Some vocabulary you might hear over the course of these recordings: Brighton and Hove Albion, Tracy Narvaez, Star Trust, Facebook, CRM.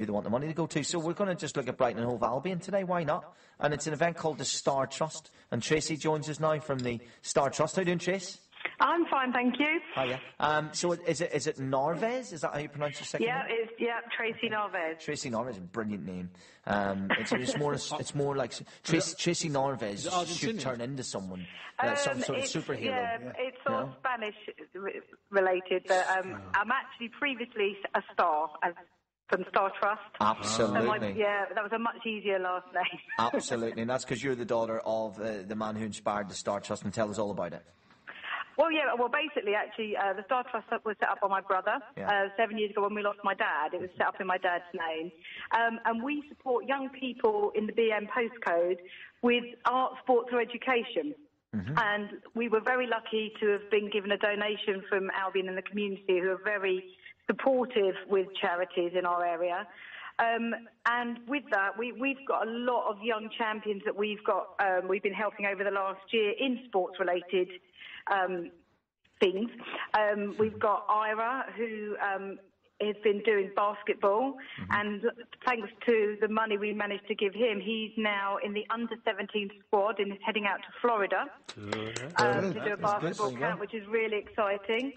who they want the money to go to. So we're going to just look at Brighton and Hove Albion today, why not? And it's an event called the Star Trust, and Tracy joins us now from the Star Trust. How are you doing, Trace? I'm fine, thank you. Hiya. So is it Narvaez? Is that how you pronounce your second name? Yeah, Tracy Narvaez. Tracy Narvaez is a brilliant name. It's more like Tracy Narvaez should turn into someone, some sort of superhero. Yeah, it's sort of Spanish related, but I'm actually previously a star from Star Trust. Absolutely. That was a much easier last name. Absolutely, and that's because you're the daughter of the man who inspired the Star Trust, and tell us all about it. Well, yeah, basically, actually, the Star Trust was set up by my brother 7 years ago when we lost my dad. It was set up in my dad's name. And we support young people in the BM postcode with art, sports or education. Mm-hmm. And we were very lucky to have been given a donation from Albion and the community, who are very supportive with charities in our area. And with that, we've got a lot of young champions that we've been helping over the last year in sports-related things. We've got Ira, who has been doing basketball, and thanks to the money we managed to give him, he's now in the under-17 squad and is heading out to Florida to do a basketball camp, which is really exciting.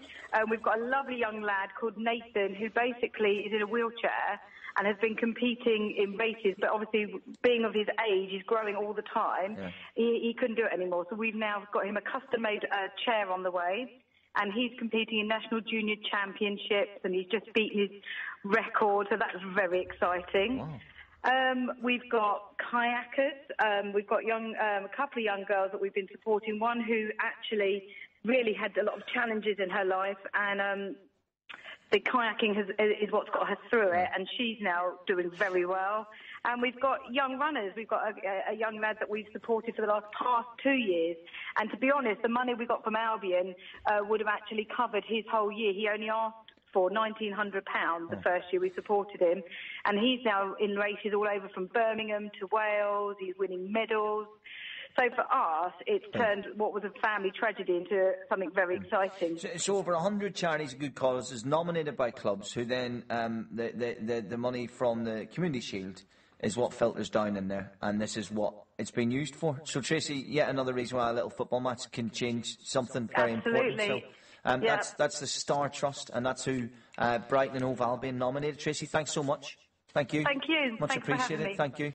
We've got a lovely young lad called Nathan, who basically is in a wheelchair and has been competing in races, but obviously being of his age, he's growing all the time. Yeah. He couldn't do it anymore, so we've now got him a custom-made chair on the way, and he's competing in national junior championships, and he's just beaten his record, so that's very exciting. Wow. We've got kayakers. We've got a couple of young girls that we've been supporting, one who actually really had a lot of challenges in her life, and the kayaking is what's got her through it, and she's now doing very well. And we've got young runners. We've got a young lad that we've supported for the past 2 years. And to be honest, the money we got from Albion would have actually covered his whole year. He only asked for £1,900 the first year we supported him. And he's now in races all over, from Birmingham to Wales. He's winning medals. So for us, it's turned what was a family tragedy into something very exciting. So over 100 charities and good causes nominated by clubs, who then the money from the Community Shield is what filters down in there, and this is what it's been used for. So Tracy, yet another reason why a little football match can change something very important. So that's the Star Trust, and that's who Brighton and Hove Albion nominated. Tracy, thanks so much. Thank you. Thank you. Much appreciated. Thank you.